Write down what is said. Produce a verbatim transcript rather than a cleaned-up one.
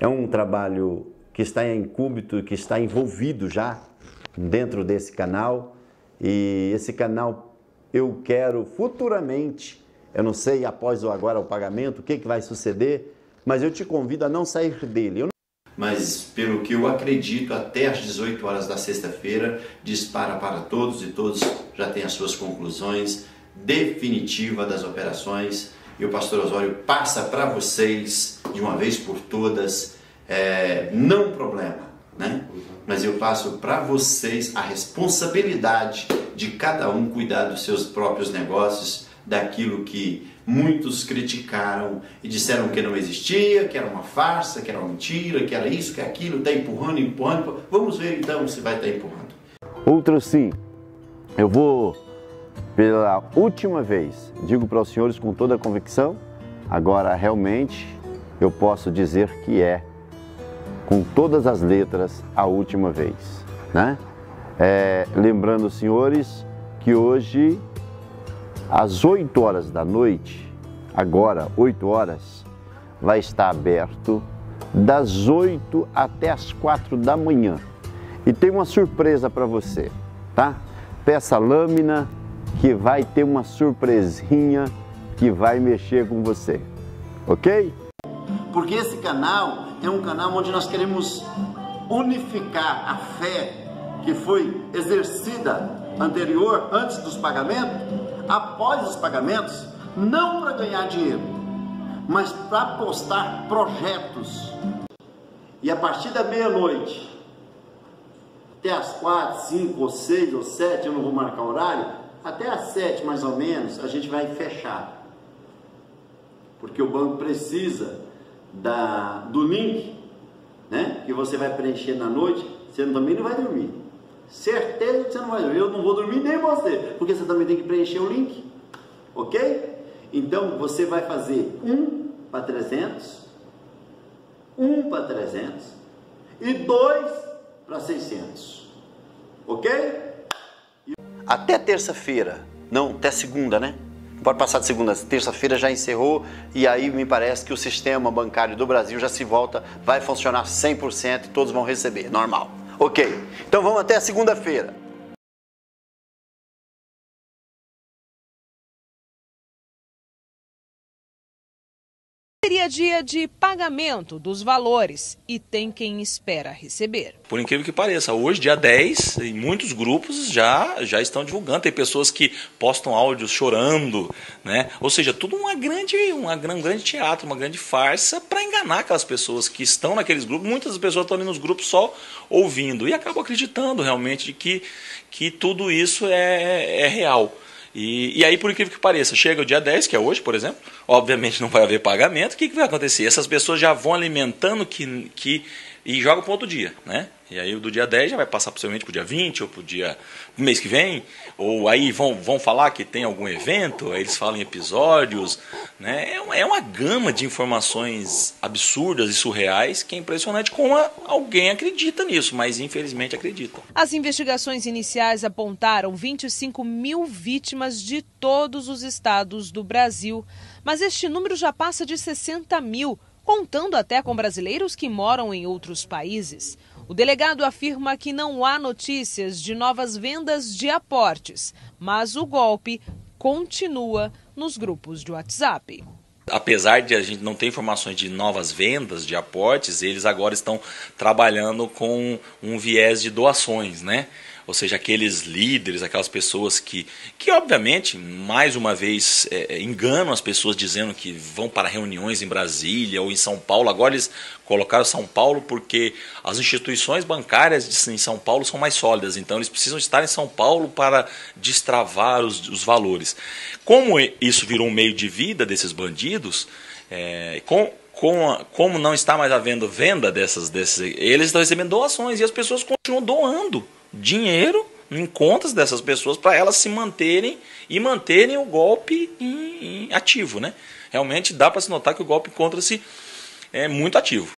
É um trabalho que está em incúbito, que está envolvido já dentro desse canal. E esse canal eu quero futuramente, eu não sei após ou agora o pagamento, o que, que vai suceder, mas eu te convido a não sair dele. Eu não... Mas pelo que eu acredito, até às dezoito horas da sexta-feira, dispara para todos e todos já têm as suas conclusões definitivas das operações. E o pastor Osório passa para vocês, de uma vez por todas, é, não problema, né? Mas eu passo para vocês a responsabilidade de cada um cuidar dos seus próprios negócios, daquilo que muitos criticaram e disseram que não existia, que era uma farsa, que era uma mentira, que era isso, que aquilo, está empurrando, empurrando. Vamos ver então se vai estar empurrando. Outro sim, eu vou... Pela última vez, digo para os senhores com toda a convicção, agora realmente eu posso dizer que é, com todas as letras, a última vez, né? É, lembrando os senhores que hoje, às oito horas da noite, agora oito horas, vai estar aberto das oito até as quatro da manhã. E tem uma surpresa para você, tá? Peça a lâmina, que vai ter uma surpresinha que vai mexer com você, ok? Porque esse canal é um canal onde nós queremos unificar a fé que foi exercida anterior, antes dos pagamentos, após os pagamentos, não para ganhar dinheiro, mas para postar projetos. E a partir da meia-noite, até as quatro, cinco, ou seis, ou sete, eu não vou marcar horário, até às sete, mais ou menos, a gente vai fechar. Porque o banco precisa da, do link, né? Que você vai preencher na noite, você também não vai dormir. Certeza que você não vai dormir. Eu não vou dormir nem você, porque você também tem que preencher o link. Ok? Então, você vai fazer um para trezentos, um para trezentos e dois para seiscentos. Ok? Até terça-feira, não, até segunda, né? Pode passar de segunda, terça-feira já encerrou e aí me parece que o sistema bancário do Brasil já se volta, vai funcionar cem por cento e todos vão receber, normal. Ok, então vamos até segunda-feira. Seria dia de pagamento dos valores e tem quem espera receber. Por incrível que pareça, hoje, dia dez, em muitos grupos já, já estão divulgando. Tem pessoas que postam áudios chorando, né? Ou seja, tudo uma grande, uma, um grande teatro, uma grande farsa para enganar aquelas pessoas que estão naqueles grupos. Muitas pessoas estão ali nos grupos só ouvindo e acabam acreditando realmente de que, que tudo isso é, é real. E, e aí, por incrível que pareça, chega o dia dez, que é hoje, por exemplo, obviamente não vai haver pagamento, o que, que vai acontecer? Essas pessoas já vão alimentando que, que, e jogam para outro dia, né? E aí o do dia dez já vai passar possivelmente para o dia vinte, ou para o dia mês que vem, ou aí vão, vão falar que tem algum evento, aí eles falam em episódios, né? É uma, é uma gama de informações absurdas e surreais que é impressionante como a, alguém acredita nisso, mas infelizmente acredita. As investigações iniciais apontaram vinte e cinco mil vítimas de todos os estados do Brasil, mas este número já passa de sessenta mil, contando até com brasileiros que moram em outros países. O delegado afirma que não há notícias de novas vendas de aportes, mas o golpe continua nos grupos de WhatsApp. Apesar de a gente não ter informações de novas vendas de aportes, eles agora estão trabalhando com um viés de doações, né? Ou seja, aqueles líderes, aquelas pessoas que, que obviamente, mais uma vez, é, enganam as pessoas dizendo que vão para reuniões em Brasília ou em São Paulo. Agora eles colocaram São Paulo porque as instituições bancárias em São Paulo são mais sólidas, então eles precisam estar em São Paulo para destravar os, os valores. Como isso virou um meio de vida desses bandidos, é, com... Com a, como não está mais havendo venda dessas, dessas, eles estão recebendo doações e as pessoas continuam doando dinheiro em contas dessas pessoas para elas se manterem e manterem o golpe em, em ativo, né? Realmente dá para se notar que o golpe encontra-se é, muito ativo.